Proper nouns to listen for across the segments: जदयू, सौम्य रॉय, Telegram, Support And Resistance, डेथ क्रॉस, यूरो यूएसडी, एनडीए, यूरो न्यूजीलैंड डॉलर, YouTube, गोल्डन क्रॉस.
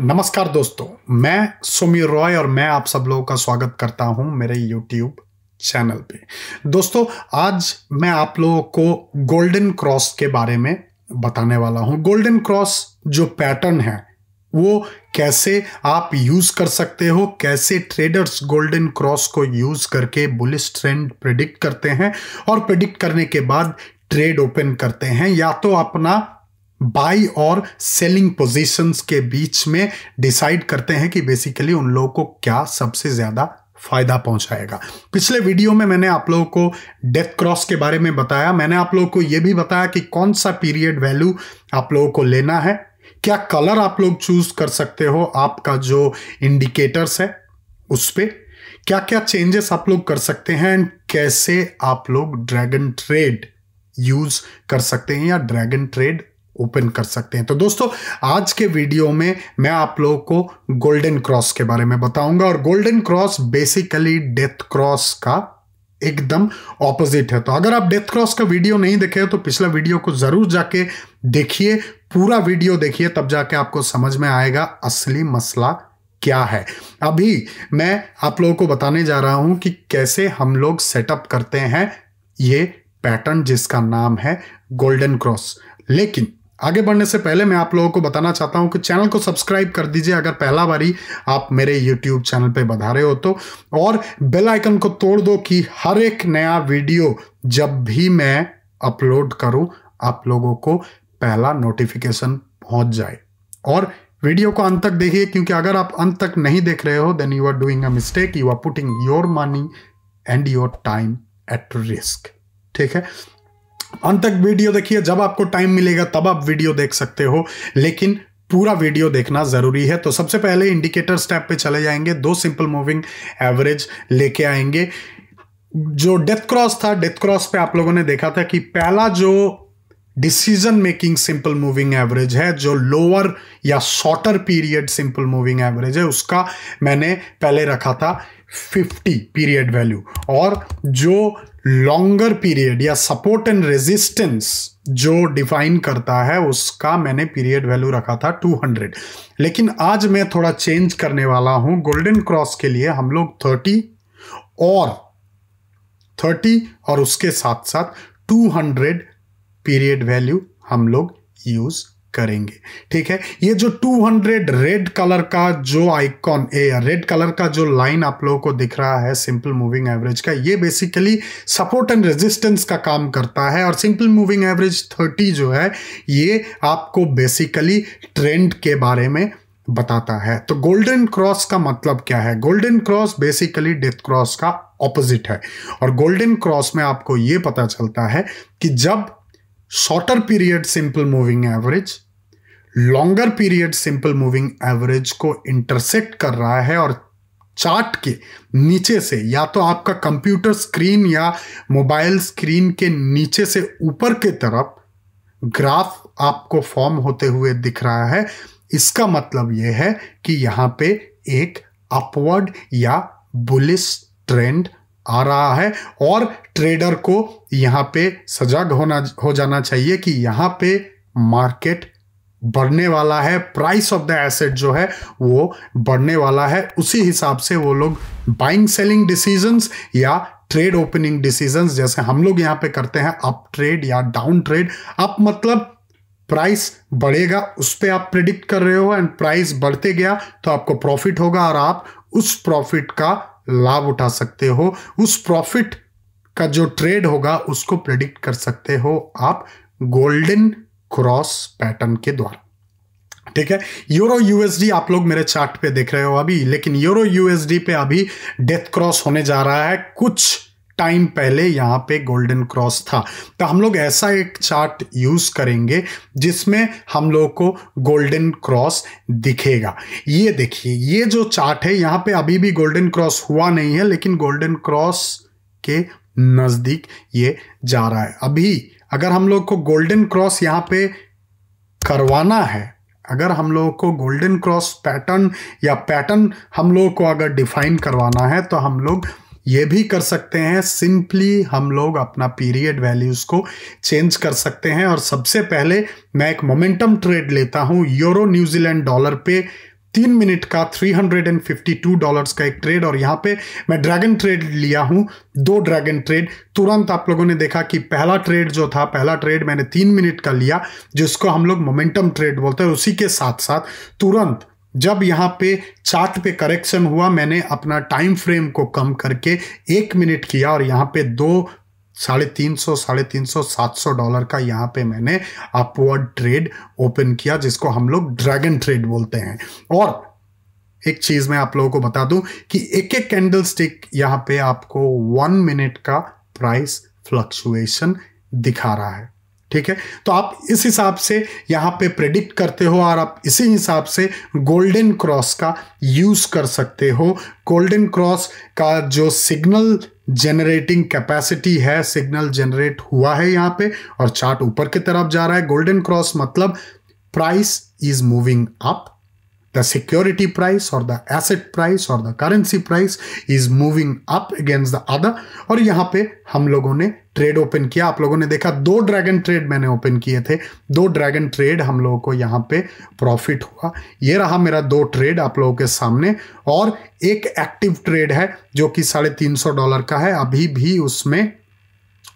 नमस्कार दोस्तों, मैं सौम्य रॉय और मैं आप सब लोगों का स्वागत करता हूं मेरे YouTube चैनल पे। दोस्तों, आज मैं आप लोगों को गोल्डन क्रॉस के बारे में बताने वाला हूं। गोल्डन क्रॉस जो पैटर्न है वो कैसे आप यूज कर सकते हो, कैसे ट्रेडर्स गोल्डन क्रॉस को यूज करके बुलिश ट्रेंड प्रेडिक्ट करते हैं और प्रेडिक्ट करने के बाद ट्रेड ओपन करते हैं, या तो अपना बाई और सेलिंग पोजीशंस के बीच में डिसाइड करते हैं कि बेसिकली उन लोगों को क्या सबसे ज्यादा फायदा पहुंचाएगा। पिछले वीडियो में मैंने आप लोगों को डेथ क्रॉस के बारे में बताया, मैंने आप लोगों को यह भी बताया कि कौन सा पीरियड वैल्यू आप लोगों को लेना है, क्या कलर आप लोग चूज कर सकते हो, आपका जो इंडिकेटर्स है उस पे क्या क्या चेंजेस आप लोग कर सकते हैं, एंड कैसे आप लोग ड्रैगन ट्रेड यूज कर सकते हैं या ड्रैगन ट्रेड ओपन कर सकते हैं। तो दोस्तों, आज के वीडियो में मैं आप लोगों को गोल्डन क्रॉस के बारे में बताऊंगा, और गोल्डन क्रॉस basically डेथ क्रॉस का एकदम ऑपोजिट है। तो अगर आप डेथ क्रॉस का वीडियो नहीं देखे तो पिछला वीडियो को जरूर जाके देखिए, पूरा वीडियो देखिए, तब जाके आपको समझ में आएगा असली मसला क्या है। अभी मैं आप लोगों को बताने जा रहा हूं कि कैसे हम लोग सेटअप करते हैं ये पैटर्न जिसका नाम है गोल्डन क्रॉस। लेकिन आगे बढ़ने से पहले मैं आप लोगों को बताना चाहता हूं कि चैनल को सब्सक्राइब कर दीजिए अगर पहला बारी आप मेरे YouTube चैनल पे बधा रहे हो तो, और बेल आइकन को तोड़ दो कि हर एक नया वीडियो जब भी मैं अपलोड करूं आप लोगों को पहला नोटिफिकेशन पहुंच जाए। और वीडियो को अंत तक देखिए, क्योंकि अगर आप अंत तक नहीं देख रहे हो then you are doing a mistake, you are putting your money and your time at risk. ठीक है, अंत तक वीडियो देखिए, जब आपको टाइम मिलेगा तब आप वीडियो देख सकते हो, लेकिन पूरा वीडियो देखना जरूरी है। तो सबसे पहले इंडिकेटर्स टैब पे चले जाएंगे, दो सिंपल मूविंग एवरेज लेके आएंगे। जो डेथ क्रॉस था, डेथ क्रॉस पे आप लोगों ने देखा था कि पहला जो decision making simple moving average है, जो लोअर या shorter period simple moving average है, उसका मैंने पहले रखा था 50 पीरियड वैल्यू, और जो लॉन्गर पीरियड या सपोर्ट एंड रेजिस्टेंस जो डिफाइन करता है उसका मैंने पीरियड वैल्यू रखा था 200। लेकिन आज मैं थोड़ा चेंज करने वाला हूं। गोल्डन क्रॉस के लिए हम लोग 30 और उसके साथ साथ 200 पीरियड वैल्यू हम लोग यूज करेंगे। ठीक है, ये जो 200 रेड कलर का जो आइकॉन, रेड कलर का जो लाइन आप लोगों को दिख रहा है सिंपल मूविंग एवरेज का, ये बेसिकली सपोर्ट एंड रेजिस्टेंस का काम करता है। और सिंपल मूविंग एवरेज 30 जो है ये आपको बेसिकली ट्रेंड के बारे में बताता है। तो गोल्डन क्रॉस का मतलब क्या है? गोल्डन क्रॉस basically डेथ क्रॉस का ऑपोजिट है, और गोल्डन क्रॉस में आपको ये पता चलता है कि जब shorter period simple moving average longer period simple moving average को इंटरसेक्ट कर रहा है और चार्ट के नीचे से, या तो आपका कंप्यूटर स्क्रीन या मोबाइल स्क्रीन के नीचे से ऊपर की तरफ ग्राफ आपको फॉर्म होते हुए दिख रहा है, इसका मतलब यह है कि यहां पे एक अपवर्ड या बुलिश ट्रेंड आ रहा है, और ट्रेडर को यहां पे सजग हो जाना चाहिए कि यहां पे मार्केट बढ़ने वाला है, प्राइस ऑफ द एसेट जो है वो बढ़ने वाला है। उसी हिसाब से वो लोग बाइंग सेलिंग डिसीजंस या ट्रेड ओपनिंग डिसीजंस, जैसे हम लोग यहां पे करते हैं, अप ट्रेड या डाउन ट्रेड। अप मतलब प्राइस बढ़ेगा, उस पर आप प्रेडिक्ट कर रहे हो, एंड प्राइस बढ़ते गया तो आपको प्रॉफिट होगा और आप उस प्रॉफिट का लाभ उठा सकते हो, उस प्रॉफिट का जो ट्रेड होगा उसको प्रेडिक्ट कर सकते हो आप गोल्डन क्रॉस पैटर्न के द्वारा। ठीक है, यूरो यूएसडी आप लोग मेरे चार्ट पे देख रहे हो अभी, लेकिन यूरो यूएसडी पे अभी डेथ क्रॉस होने जा रहा है। कुछ टाइम पहले यहाँ पे गोल्डन क्रॉस था, तो हम लोग ऐसा एक चार्ट यूज करेंगे जिसमें हम लोगों को गोल्डन क्रॉस दिखेगा। ये देखिए, ये जो चार्ट है यहाँ पे अभी भी गोल्डन क्रॉस हुआ नहीं है, लेकिन गोल्डन क्रॉस के नजदीक ये जा रहा है। अभी अगर हम लोग को गोल्डन क्रॉस यहाँ पे करवाना है अगर हम लोगों को गोल्डन क्रॉस पैटर्न या पैटर्न हम लोगों को अगर डिफाइन करवाना है तो हम लोग ये भी कर सकते हैं। सिंपली हम लोग अपना पीरियड वैल्यूज़ को चेंज कर सकते हैं। और सबसे पहले मैं एक मोमेंटम ट्रेड लेता हूँ यूरो न्यूजीलैंड डॉलर पे 3 मिनट का $352 का एक ट्रेड। और यहाँ पे मैं ड्रैगन ट्रेड लिया हूँ, 2 ड्रैगन ट्रेड। तुरंत आप लोगों ने देखा कि पहला ट्रेड मैंने 3 मिनट का लिया, जिसको हम लोग मोमेंटम ट्रेड बोलते हैं। उसी के साथ साथ तुरंत जब यहाँ पे चार्ट पे करेक्शन हुआ, मैंने अपना टाइम फ्रेम को कम करके 1 मिनट किया और यहाँ पे $350, $750 का यहाँ पे मैंने अपवर्ड ट्रेड ओपन किया, जिसको हम लोग ड्रैगन ट्रेड बोलते हैं। और एक चीज़ मैं आप लोगों को बता दूं कि एक कैंडलस्टिक यहाँ पे आपको 1 मिनट का प्राइस फ्लक्चुएशन दिखा रहा है, ठीक है। तो आप इस हिसाब से यहाँ पे प्रेडिक्ट करते हो और आप इसी हिसाब से गोल्डन क्रॉस का यूज़ कर सकते हो। गोल्डन क्रॉस का जो सिग्नल जनरेटिंग कैपेसिटी है, सिग्नल जनरेट हुआ है यहाँ पे और चार्ट ऊपर की तरफ जा रहा है। गोल्डन क्रॉस मतलब price is moving up, the security price और द एसेट प्राइस और the currency price is moving up against the other. और यहाँ पे हम लोगों ने ट्रेड ओपन किया। आप लोगों ने देखा 2 ड्रैगन ट्रेड मैंने ओपन किए थे, 2 ड्रैगन ट्रेड हम लोगों को यहाँ पे प्रॉफिट हुआ। ये रहा मेरा 2 ट्रेड आप लोगों के सामने। और एक एक्टिव ट्रेड है जो कि $350 का है, अभी भी उसमें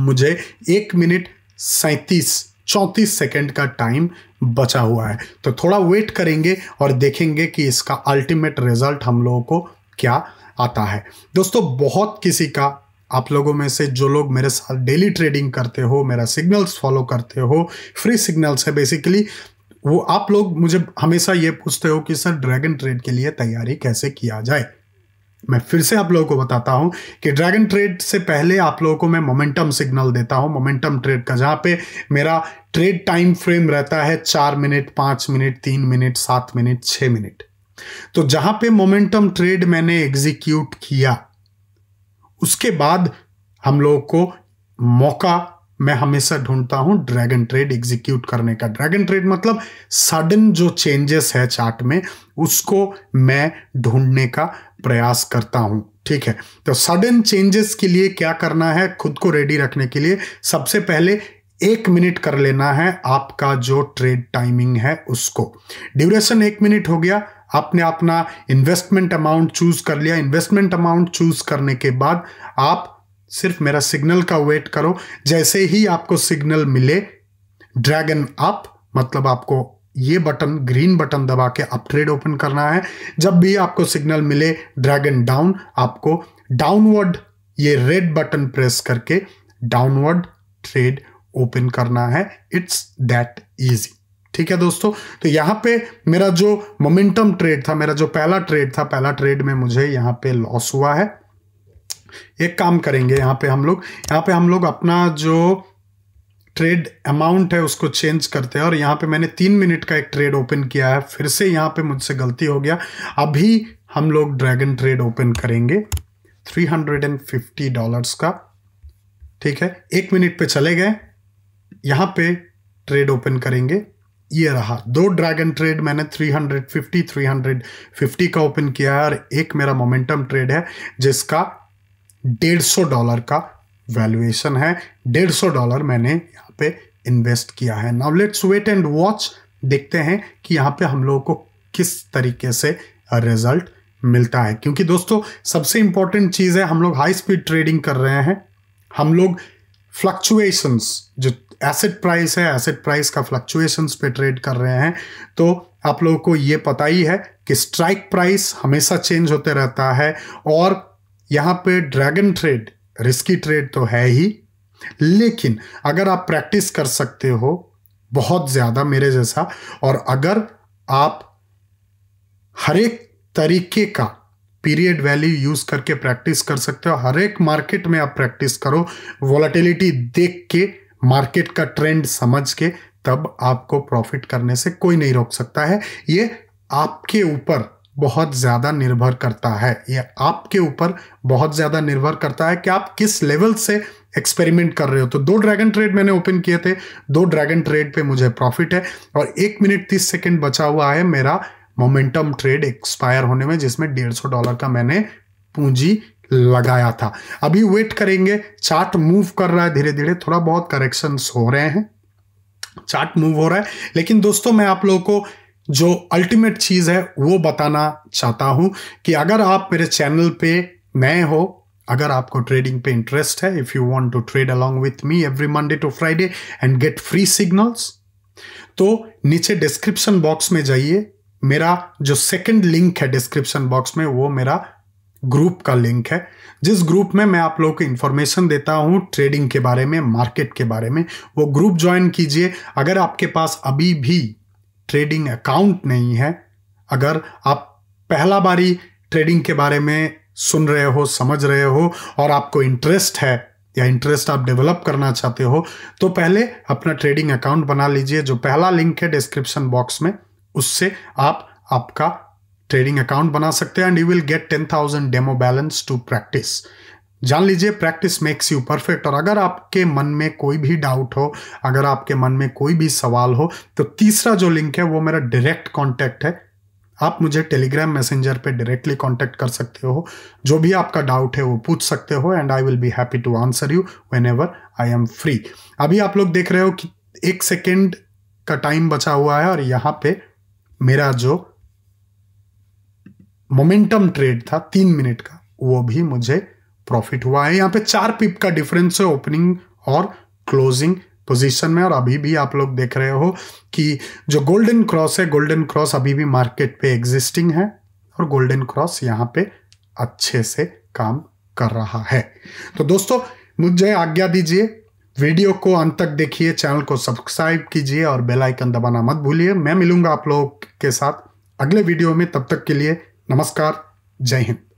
मुझे 1 मिनट 34 सेकेंड का टाइम बचा हुआ है। तो थोड़ा वेट करेंगे और देखेंगे कि इसका अल्टीमेट रिजल्ट हम लोगों को क्या आता है। दोस्तों, बहुत किसी का आप लोगों में से जो लोग मेरे साथ डेली ट्रेडिंग करते हो, मेरा सिग्नल्स फॉलो करते हो, फ्री सिग्नल्स है बेसिकली, वो आप लोग मुझे हमेशा ये पूछते हो कि सर ड्रैगन ट्रेड के लिए तैयारी कैसे किया जाए। मैं फिर से आप लोगों को बताता हूं कि ड्रैगन ट्रेड से पहले आप लोगों को मैं मोमेंटम सिग्नल देता हूं, मोमेंटम ट्रेड का, जहां पे मेरा ट्रेड टाइम फ्रेम रहता है 4 minute, 5 minute, 3 minute, 7 minute, 6 minute. तो जहां पे मोमेंटम ट्रेड मैंने एग्जीक्यूट किया, उसके बाद हम लोगों को मौका मैं हमेशा ढूंढता हूं ड्रैगन ट्रेड एग्जीक्यूट करने का। ड्रैगन ट्रेड मतलब सडन जो चेंजेस है चार्ट में, उसको मैं ढूंढने का प्रयास करता हूं, ठीक है। तो सडन चेंजेस के लिए क्या करना है, खुद को रेडी रखने के लिए सबसे पहले 1 मिनट कर लेना है आपका जो ट्रेड टाइमिंग है उसको। ड्यूरेशन 1 मिनट हो गया, आपने अपना इन्वेस्टमेंट अमाउंट चूज कर लिया। इन्वेस्टमेंट अमाउंट चूज करने के बाद आप सिर्फ मेरा सिग्नल का वेट करो। जैसे ही आपको सिग्नल मिले ड्रैगन अप, मतलब आपको ये बटन, ग्रीन बटन दबा के अप ट्रेड ओपन करना है। जब भी आपको सिग्नल मिले ड्रैगन डाउन, आपको डाउनवर्ड ये रेड बटन प्रेस करके डाउनवर्ड ट्रेड ओपन करना है। इट्स दैट इजी, ठीक है दोस्तों। तो यहाँ पे मेरा जो मोमेंटम ट्रेड था, मेरा जो पहला ट्रेड था, पहला ट्रेड में मुझे यहाँ पे लॉस हुआ है। एक काम करेंगे, यहाँ पे हम लोग अपना जो ट्रेड अमाउंट है उसको चेंज करते हैं। और यहाँ पे मैंने 3 मिनट का एक ट्रेड ओपन किया है। फिर से यहाँ पे मुझसे गलती हो गया, अभी हम लोग ड्रैगन ट्रेड ओपन करेंगे $350 का, ठीक है। 1 मिनट पे चले गए, यहाँ पे ट्रेड ओपन करेंगे। ये रहा 2 ड्रैगन ट्रेड मैंने 350 का ओपन किया है। और एक मेरा मोमेंटम ट्रेड है जिसका $150 का वैल्यूएशन है, $150 मैंने यहाँ पे इन्वेस्ट किया है। Now let's wait and watch, देखते हैं कि यहाँ पे हम लोगों को किस तरीके से रिजल्ट मिलता है। क्योंकि दोस्तों सबसे इंपॉर्टेंट चीज़ है, हम लोग हाई स्पीड ट्रेडिंग कर रहे हैं, हम लोग फ्लक्चुएशंस, जो एसेट प्राइस है, एसेट प्राइस का फ्लक्चुएशंस पे ट्रेड कर रहे हैं। तो आप लोगों को ये पता ही है कि स्ट्राइक प्राइस हमेशा चेंज होते रहता है। और यहाँ पे ड्रैगन ट्रेड रिस्की ट्रेड तो है ही, लेकिन अगर आप प्रैक्टिस कर सकते हो बहुत ज़्यादा मेरे जैसा, और अगर आप हर एक तरीके का पीरियड वैल्यू यूज़ करके प्रैक्टिस कर सकते हो, हर एक मार्केट में आप प्रैक्टिस करो, वॉलेटिलिटी देख के, मार्केट का ट्रेंड समझ के, तब आपको प्रॉफिट करने से कोई नहीं रोक सकता है। ये आपके ऊपर बहुत ज़्यादा निर्भर करता है कि आप किस लेवल से एक्सपेरिमेंट कर रहे हो। तो दो ड्रैगन ट्रेड मैंने ओपन किए थे, दो ड्रैगन ट्रेड पे मुझे प्रॉफिट है और 1 मिनट 30 सेकेंड बचा हुआ है मेरा मोमेंटम ट्रेड एक्सपायर होने में, जिसमें $150 का मैंने पूंजी लगाया था। अभी वेट करेंगे, चार्ट मूव कर रहा है धीरे धीरे, थोड़ा बहुत करेक्शंस हो रहे हैं, चार्ट मूव हो रहा है। लेकिन दोस्तों मैं आप लोगों को जो अल्टीमेट चीज़ है वो बताना चाहता हूं कि अगर आप मेरे चैनल पे नए हो, अगर आपको ट्रेडिंग पे इंटरेस्ट है, if you want to trade along with me every Monday to Friday and get free signals, तो नीचे डिस्क्रिप्शन बॉक्स में जाइए, मेरा जो सेकंड लिंक है डिस्क्रिप्शन बॉक्स में वो मेरा ग्रुप का लिंक है, जिस ग्रुप में मैं आप लोगों को इन्फॉर्मेशन देता हूँ ट्रेडिंग के बारे में, मार्केट के बारे में। वो ग्रुप ज्वाइन कीजिए। अगर आपके पास अभी भी ट्रेडिंग अकाउंट नहीं है, अगर आप पहला बारी ट्रेडिंग के बारे में सुन रहे हो, समझ रहे हो और आपको इंटरेस्ट है या इंटरेस्ट आप डेवलप करना चाहते हो, तो पहले अपना ट्रेडिंग अकाउंट बना लीजिए। जो पहला लिंक है डिस्क्रिप्शन बॉक्स में, उससे आप आपका ट्रेडिंग अकाउंट बना सकते हैं and you will get 10,000 demo balance to practice. जान लीजिए प्रैक्टिस मेक्स यू परफेक्ट। और अगर आपके मन में कोई भी डाउट हो, अगर आपके मन में कोई भी सवाल हो, तो तीसरा जो लिंक है वो मेरा डायरेक्ट कॉन्टैक्ट है। आप मुझे टेलीग्राम मैसेंजर पे डायरेक्टली कॉन्टैक्ट कर सकते हो, जो भी आपका डाउट है वो पूछ सकते हो and I will be happy to answer you whenever I am free. अभी आप लोग देख रहे हो कि 1 सेकेंड का टाइम बचा हुआ है और यहाँ पे मेरा जो मोमेंटम ट्रेड था 3 मिनट का, वो भी मुझे प्रॉफिट हुआ है। यहाँ पे 4 पिप का डिफरेंस है ओपनिंग और क्लोजिंग पोजीशन में। और अभी भी आप लोग देख रहे हो कि जो गोल्डन क्रॉस है, गोल्डन क्रॉस अभी भी मार्केट पे एग्जिस्टिंग है और गोल्डन क्रॉस यहाँ पे अच्छे से काम कर रहा है। तो दोस्तों मुझे आज्ञा दीजिए, वीडियो को अंत तक देखिए, चैनल को सब्सक्राइब कीजिए और बेल आइकन दबाना मत भूलिए। मैं मिलूंगा आप लोग के साथ अगले वीडियो में, तब तक के लिए नमस्कार, जय हिंद।